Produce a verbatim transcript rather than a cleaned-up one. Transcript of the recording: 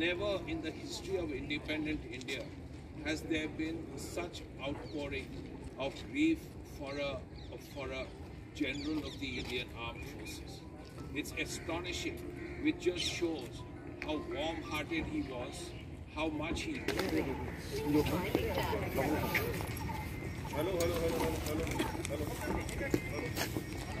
Never in the history of independent India has there been such outpouring of grief for a, for a general of the Indian Armed Forces. It's astonishing, which just shows how warm-hearted he was, how much he... Hello, hello, hello, hello, hello, hello.